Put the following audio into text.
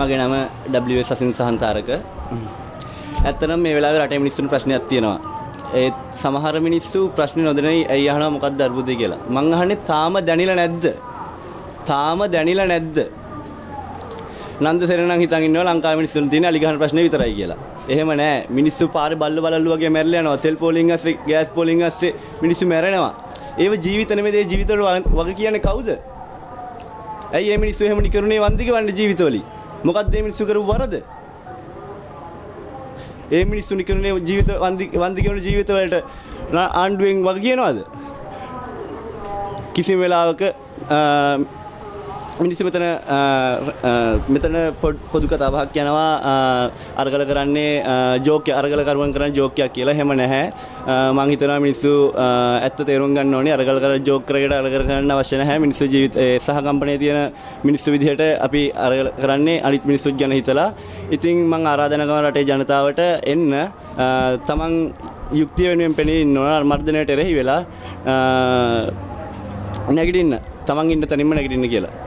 මගේ නම WS අසින් සහන්තරක. ඇත්තටම මේ වෙලාවේ රටේ මිනිස්සුන්ට ප්‍රශ්නයක් තියෙනවා. ඒ සමහර මිනිස්සු ප්‍රශ්න නොදැනයි ඇයි අහනවා මොකක්ද අර්බුදේ කියලා. මං අහන්නේ තාම දැනිලා නැද්ද? තාම දැනිලා නැද්ද? නන්දසේන නම් හිතන් ඉන්නවා ලංකාවේ මිනිස්සුන් තියෙන අලි ගහන ප්‍රශ්නේ විතරයි කියලා. එහෙම නැහැ. මිනිස්සු පාරේ බල්ල බලල්ලු වගේ මැරිලා යනවා. තෙල් පෝලිං අස්සේ, ගෑස් පෝලිං අස්සේ මිනිස්සු මැරෙනවා. ඒව ජීවිත නෙමෙයි. ඒ ජීවිතවල වගේ කියන්නේ කවුද? ඇයි මේ මිනිස්සු එහෙම නිකරුනේ වන්දික වන්නේ ජීවිතවලි? මොකක්ද මේ මිනිස්සු කරපු වරද? ඒ මිනිස්සු නිකරුනේ ජීවිත වන්දිකවන ජීවිතවලට ආණ්ඩුවෙන් වගේ කියනවාද? කිසිම වෙලාවක මිනිස්සු මෙතන පොදු කතාවක් යනවා අරගල කරන්නේ ජෝක් අරගල කරුවන් කරන ජෝක්යක් කියලා. එහෙම නැහැ. මම හිතනවා මිනිස්සු ඇත්ත තේරුම් ගන්න ඕනේ. අරගල කර ජෝක් කරගෙන අරගල කරන්න අවශ්‍ය නැහැ. මිනිස්සු ජීවිත සහ කම්පණයේ තියෙන මිනිස්සු විදිහට අපි අරගල කරන්නේ අනිත් මිනිස්සුත් ගැන හිතලා. ඉතින් මම ආරාධනා කරන රටේ ජනතාවට එන්න තමන් යුක්තිය වෙනුවෙන් පෙනී ඉන්න ඕන. මර්ධනයට එරෙහි වෙලා නැගිටින්න. තමන් ඉන්න තැනින්ම නැගිටින්න කියලා.